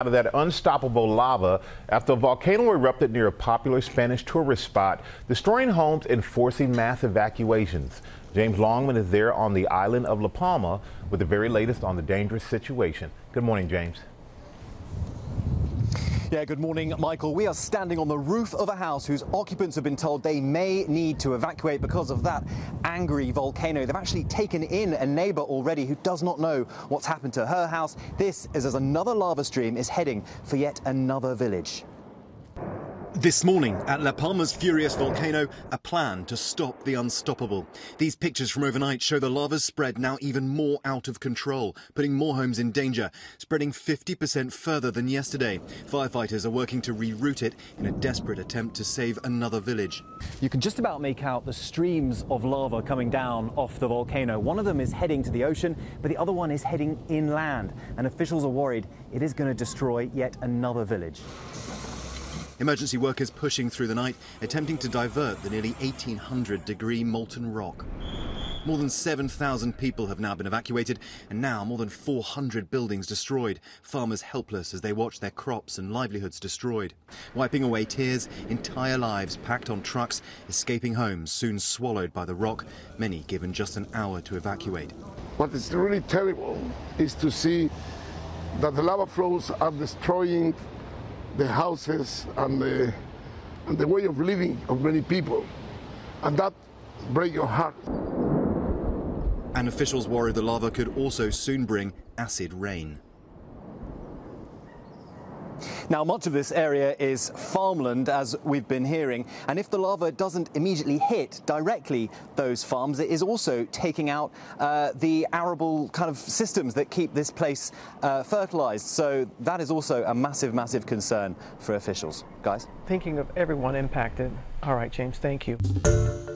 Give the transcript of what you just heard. Out of that unstoppable lava after a volcano erupted near a popular Spanish tourist spot, destroying homes and forcing mass evacuations. James Longman is there on the island of La Palma with the very latest on the dangerous situation. Good morning, James. Yeah, good morning, Michael. We are standing on the roof of a house whose occupants have been told they may need to evacuate because of that angry volcano. They've actually taken in a neighbor already who does not know what's happened to her house. This is as another lava stream is heading for yet another village. This morning at La Palma's furious volcano, a plan to stop the unstoppable. These pictures from overnight show the lava's spread now even more out of control, putting more homes in danger, spreading 50% further than yesterday. Firefighters are working to reroute it in a desperate attempt to save another village. You can just about make out the streams of lava coming down off the volcano. One of them is heading to the ocean, but the other one is heading inland, and officials are worried it is going to destroy yet another village. Emergency workers pushing through the night, attempting to divert the nearly 1,800-degree molten rock. More than 7,000 people have now been evacuated, and now more than 400 buildings destroyed, farmers helpless as they watch their crops and livelihoods destroyed. Wiping away tears, entire lives packed on trucks, escaping homes, soon swallowed by the rock, many given just an hour to evacuate. What is really terrible is to see that the lava flows are destroying the houses and the way of living of many people, and that breaks your heart. And officials worry the lava could also soon bring acid rain. Now, much of this area is farmland, as we've been hearing, and if the lava doesn't immediately hit directly those farms, it is also taking out the arable kind of systems that keep this place fertilized. So that is also a massive, massive concern for officials. Guys? Thinking of everyone impacted. All right, James, thank you.